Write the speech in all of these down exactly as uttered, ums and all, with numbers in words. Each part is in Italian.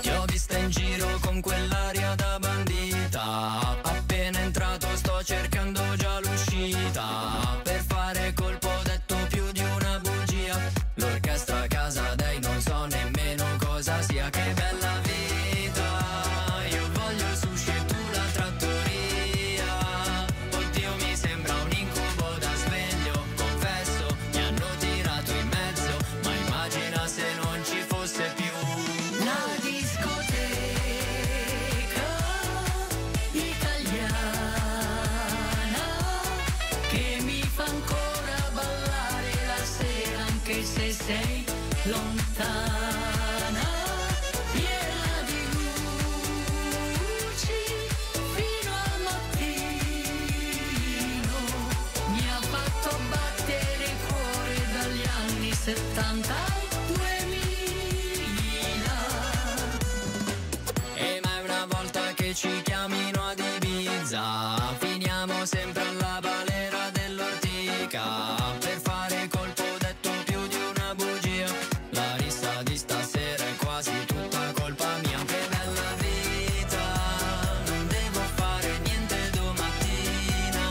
Ti ho vista in giro con quell'aria da bandita, appena entrato sto cercando già l'uscita. Per fare colpo ho detto più di una bugia, l'orchestra a casa dei non so nemmeno cosa sia. Che bella vita, io voglio il sushi e tu la trattoria. Oddio, mi sembra un incubo da sveglio, confesso, mi hanno tirato in mezzo, ma immagina se non ci fosse più. La discoteca italiana che mi fa ancora ballare la sera anche se sei lontana, piena di luci fino al mattino, mi ha fatto battere il cuore dagli anni settanta al duemila. E ma è una volta che ci chiamino ad Ibiza, finiamo sempre alla balera dell'Ortica. Per fare colpo ho detto più di una bugia, la rissa di stasera è quasi tutta colpa mia. Che bella vita, non devo fare niente domattina.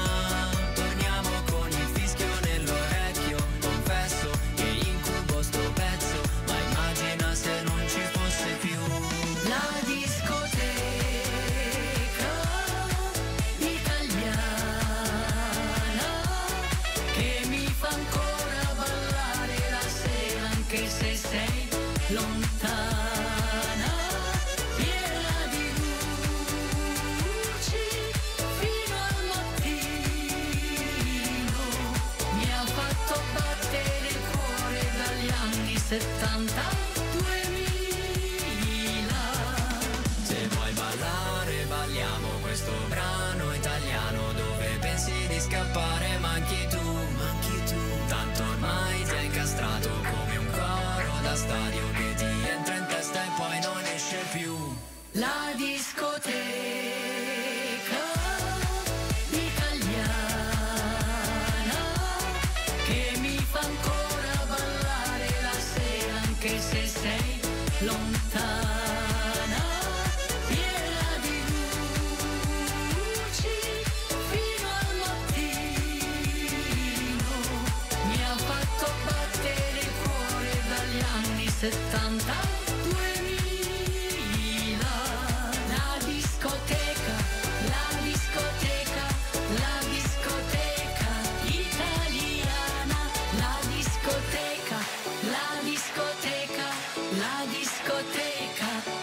Torniamo con il fischio nell'orecchio, confesso che incubo sto pezzo, ma immagina se non ci fosse più. La discoteca italiana che mi fa ancora ballare la sera anche se sei lontana, piena di luci fino al mattino, mi ha fatto battere il cuore dagli anni settanta duemila. Se vuoi ballare balliamo questo brano italiano, dove pensi di scappare manchi tu, manchi tu, tanto ormai ti hai incastrato come un stadio che ti entra in testa e poi non esce più. La discoteca italiana che mi fa ancora ballare la sera anche se sei lontana, piena di luci fino al mattino, mi ha fatto battere il cuore dagli anni settanta duemila. La discoteca, la discoteca, la discoteca italiana, la discoteca, la discoteca, la discoteca.